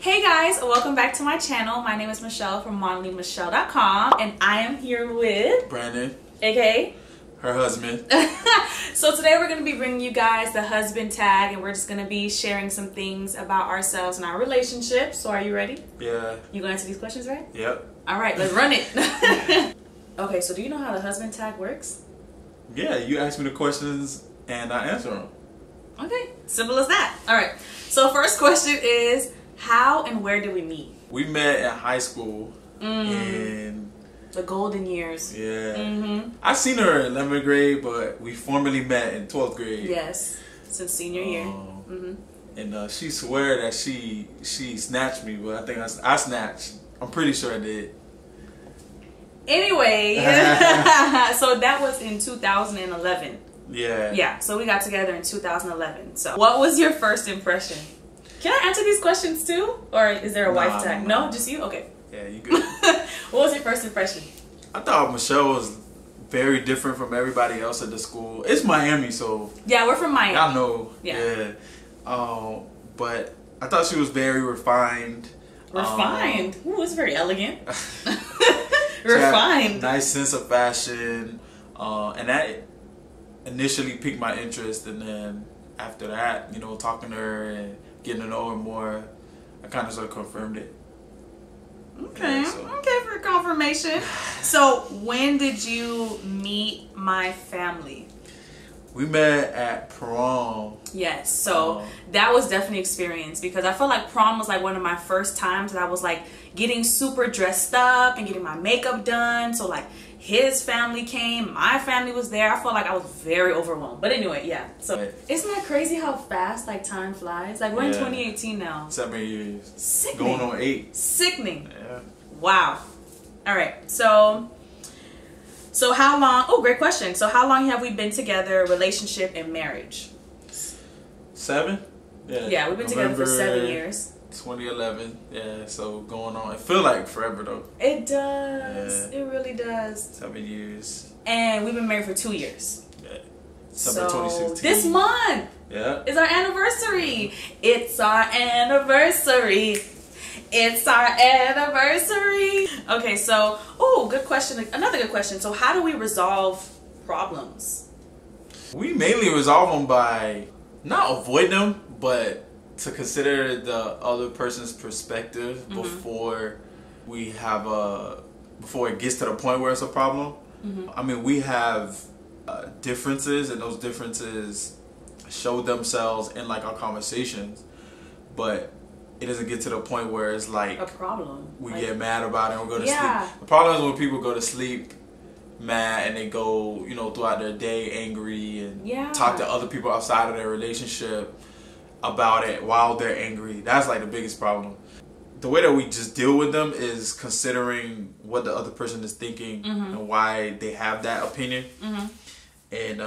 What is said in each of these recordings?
Hey guys, welcome back to my channel. My name is Michelle from modernlymichelle.com and I am here with Brandon, aka her husband. So today we're going to be bringing you guys the husband tag and we're just going to be sharing some things about ourselves and our relationship. So are you ready? Yeah. You going to answer these questions, right? Yep. All right, let's run it. Okay, so do you know how the husband tag works? Yeah, you ask me the questions and I answer them. Okay, simple as that. All right, so first question is, how and where did we meet? We met in high school. And the golden years. Yeah. I seen her in 11th grade, but we formally met in 12th grade. Yes, since senior year. And she swear that she snatched me, but I think I snatched. I'm pretty sure I did. Anyway, so that was in 2011. Yeah. Yeah, so we got together in 2011. So what was your first impression? Can I answer these questions too? Or is there a wife tag? No, just you? Okay. Yeah, you good. What was your first impression? I thought Michelle was very different from everybody else at the school. It's Miami, so... Yeah, we're from Miami. I know. Yeah. But I thought she was very refined. Refined? Ooh, it's very elegant. Refined. Nice sense of fashion. And that initially piqued my interest. And then after that, you know, talking to her and getting to know her more, I kind of sort of confirmed it. Okay, yeah, so. Okay, for confirmation. So when did you meet my family? We met at prom. Yes, so that was definitely an experience because I felt like prom was like one of my first times that I was like getting super dressed up and getting my makeup done. So like his family came, my family was there. I felt like I was very overwhelmed. But anyway, yeah. So isn't that crazy how fast like time flies? Like we're in 2018 now. 7 years. Sickening. Going on 8. Sickening. Yeah. Wow. All right. So how long, oh, great question. So how long have we been together, relationship and marriage? 7? Yeah. Yeah, we've been together for 7 years. 2011. Yeah, so going on. It feels like forever though. It does. Yeah. It really does. 7 years. And we've been married for 2 years. Yeah. Summer 2016. This month. Yeah. It's our anniversary. It's our anniversary. It's our anniversary. Okay, so, oh, good question. Another good question. So how do we resolve problems? We mainly resolve them by not avoid them, but to consider the other person's perspective before we have a, before it gets to the point where it's a problem. I mean, we have differences and those differences show themselves in like our conversations, but it doesn't get to the point where it's like a problem. We like, get mad about it and we go to sleep. The problem is when people go to sleep mad and they go, you know, throughout their day angry and talk to other people outside of their relationship about it while they're angry. That's like the biggest problem. The way that we just deal with them is considering what the other person is thinking and why they have that opinion and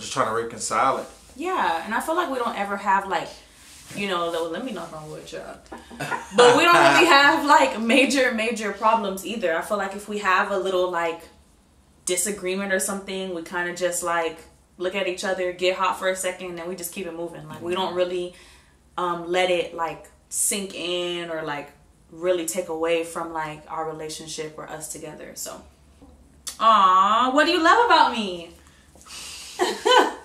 just trying to reconcile it. Yeah, and I feel like we don't ever have like, you know, let me knock on wood, y'all. But we don't really have like major problems either. I feel like if we have a little like disagreement or something, we kind of just like look at each other, get hot for a second, and then we just keep it moving. Like we don't really let it like sink in or like really take away from like our relationship or us together. So, what do you love about me?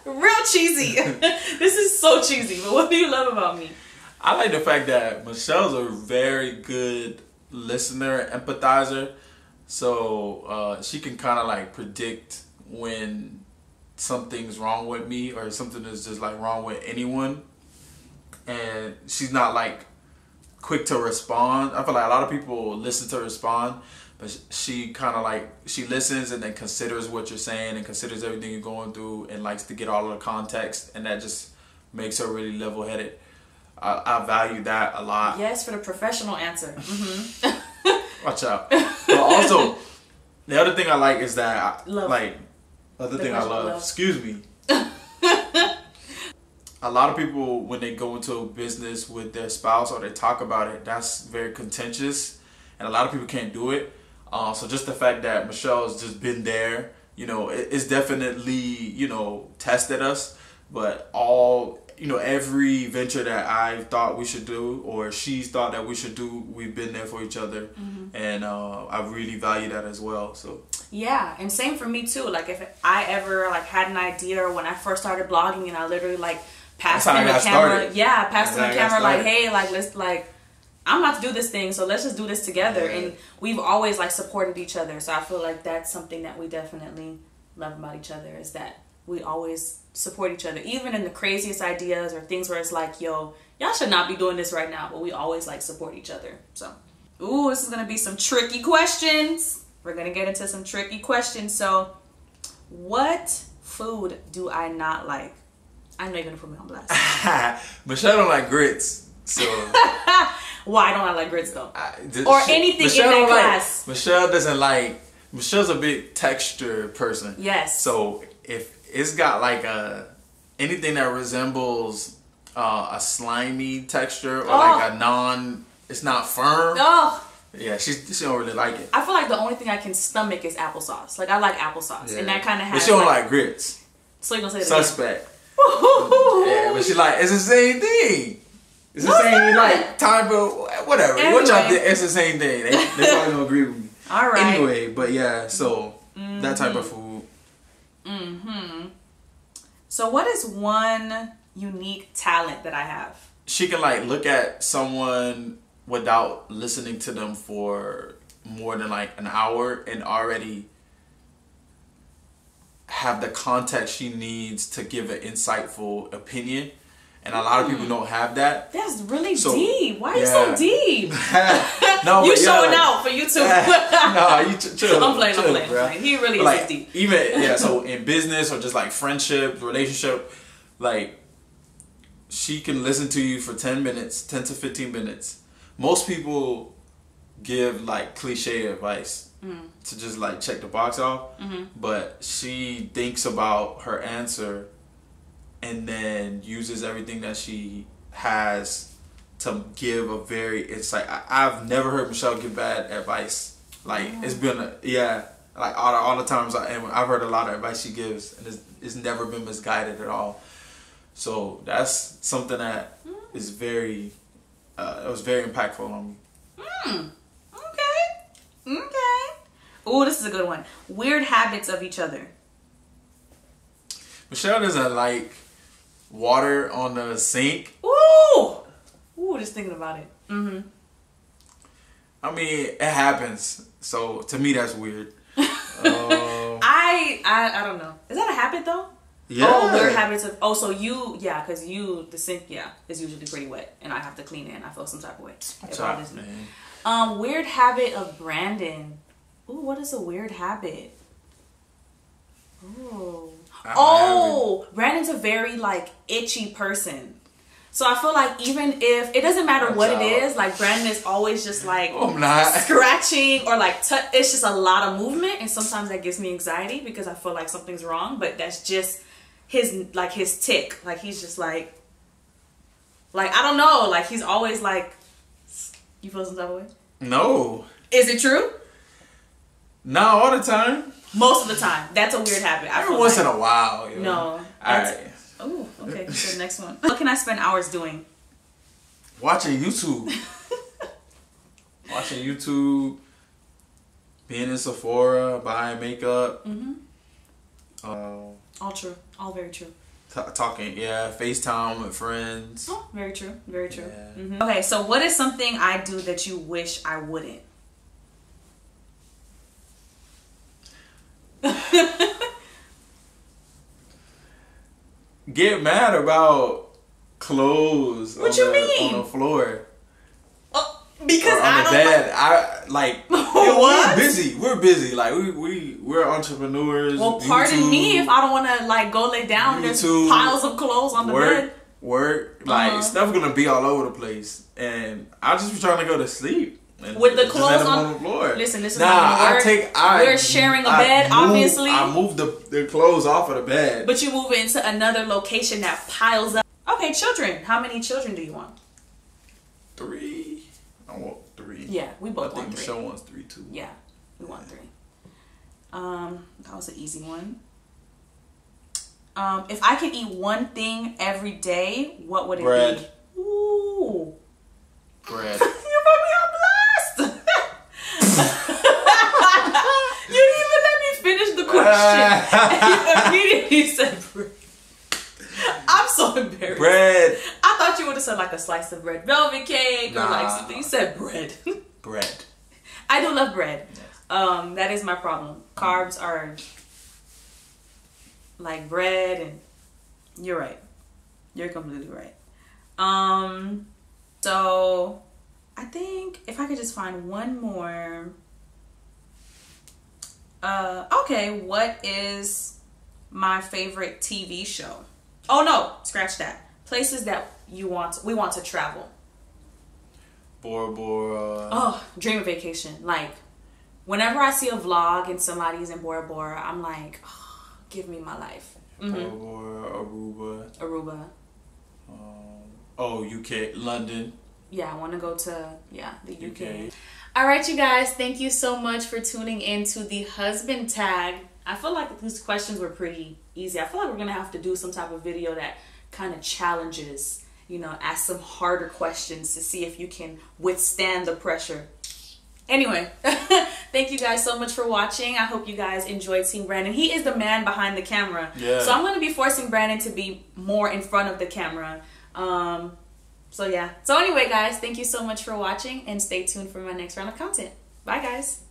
Real cheesy. This is so cheesy, but what do you love about me? I like the fact that Michelle's a very good listener, empathizer. So she can kind of like predict when something's wrong with me or something is just like wrong with anyone. And she's not like quick to respond. I feel like a lot of people listen to respond, but she kind of like, she listens and then considers what you're saying and considers everything you're going through and likes to get all of the context, and that just makes her really level-headed. I value that a lot. Yes, for the professional answer. Watch out. But also, the other thing I like is that, a lot of people, when they go into a business with their spouse or they talk about it, that's very contentious and a lot of people can't do it. So just the fact that Michelle's just been there, you know, it's definitely, you know, tested us But all, you know, every venture that I thought we should do or she's thought that we should do, we've been there for each other. Mm-hmm. And I really value that as well. So yeah, and same for me too. Like if I ever like had an idea, or when I first started blogging and I literally like passed him the camera. Yeah, passed him the camera like, hey, like let's like, I'm about to do this thing, so let's just do this together. Yeah. And we've always like supported each other. So I feel like that's something that we definitely love about each other, is that we always support each other, even in the craziest ideas or things where it's like, yo, y'all should not be doing this right now, but we always like support each other. So, ooh, this is gonna be some tricky questions. We're gonna get into some tricky questions. So, what food do I not like? I know you're gonna put me on blast. Michelle don't like grits, so. Why don't I like grits though? Or anything Michelle in that class. Michelle doesn't like, Michelle's a big texture person. Yes. So if it's got like a, anything that resembles a slimy texture or like a non, it's not firm. Oh. Yeah, she don't really like it. I feel like the only thing I can stomach is applesauce. Like I like applesauce, yeah. And that kind of has. But she don't like grits. So you gonna say that? Suspect. Yeah, but she like, it's the same thing. It's the same, like, time, but whatever. Anyway. What y'all did, it's the same thing. They probably don't agree with me. All right. Anyway, but yeah, so that type of food. Mm-hmm. So what is one unique talent that I have? She can, like, look at someone without listening to them for more than, like, an hour and already have the context she needs to give an insightful opinion. And a lot of people don't have that. That's really deep. Why are you so deep? No, you showing out for YouTube. No, you chill. I'm playing. He really is deep. Even so in business or just like friendship, relationship, like she can listen to you for 10 to 15 minutes. Most people give like cliche advice to just like check the box off, but she thinks about her answer and then uses everything that she has to give a very, it's like, I've never heard Michelle give bad advice. Like, it's been, like all the times, I've heard a lot of advice she gives, and it's never been misguided at all. So that's something that is very, it was very impactful on me. Okay, okay. Oh, this is a good one. Weird habits of each other. Michelle doesn't like water on the sink. Ooh! Ooh, just thinking about it. Mm-hmm. I mean, it happens. So, to me, that's weird. I don't know. Is that a habit, though? Yeah. Oh, weird habits of... Oh, so you... Yeah, because you... The sink, yeah, is usually pretty wet. And I have to clean it, and I feel some type of way. What's up, man? Weird habit of Brandon. Ooh, what is a weird habit? Ooh... Oh, Brandon's a very like itchy person, so I feel like even if it doesn't matter what it is, like Brandon is always just like scratching or like it's just a lot of movement, and sometimes that gives me anxiety because I feel like something's wrong. But that's just his tick. Like he's just like I don't know. Like he's always like, you feel some type of way? No. Is it true? Not all the time. Most of the time. That's a weird habit. Every once in a while. You know? No. Alright. Oh, okay. So the next one. What can I spend hours doing? Watching YouTube. Watching YouTube. Being in Sephora. Buying makeup. Mm-hmm. All true. All very true. Talking. Yeah. FaceTime with friends. Oh, very true. Very true. Yeah. Mm-hmm. Okay. So what is something I do that you wish I wouldn't? Get mad about clothes. What you mean? On the floor. Because I don't like... I like. What? We're busy. We're busy. Like we're entrepreneurs. Well, pardon me if I don't want to like go lay down. There's piles of clothes on the bed. Work, like stuff gonna be all over the place, and I just be trying to go to sleep. With the clothes on the floor. Listen, this is not gonna work. We're sharing a bed, obviously. I moved the clothes off of the bed. But you move it into another location that piles up. Okay, children. How many children do you want? 3. I want 3. Yeah, we both want 3. I think Michelle wants 3 too. Yeah, we want 3. That was an easy one. If I could eat one thing every day, what would it be? Bread. Ooh. Bread. You made me on blast. You didn't even let me finish the question. You immediately said bread. I'm so embarrassed. Bread. I thought you would have said like a slice of red velvet cake or like something. You said bread. Bread. I do love bread. Yes. That is my problem. Carbs are like bread, and you're right. You're completely right. So I think if I could just find one more. Okay, what is my favorite TV show? Oh no, scratch that. Places that you want to, we want to travel. Bora Bora. Oh, dream of vacation. Like, whenever I see a vlog and somebody's in Bora Bora, I'm like, oh, give me my life. Bora Bora, Aruba. Aruba. UK, London. Yeah, I want to go to, the UK. All right, you guys, thank you so much for tuning in to the husband tag. I feel like these questions were pretty easy. I feel like we're going to have to do some type of video that kind of challenges, you know, ask some harder questions to see if you can withstand the pressure. Anyway, thank you guys so much for watching. I hope you guys enjoyed seeing Brandon. He is the man behind the camera. Yeah. So I'm going to be forcing Brandon to be more in front of the camera. So anyway, guys, thank you so much for watching and stay tuned for my next round of content. Bye, guys.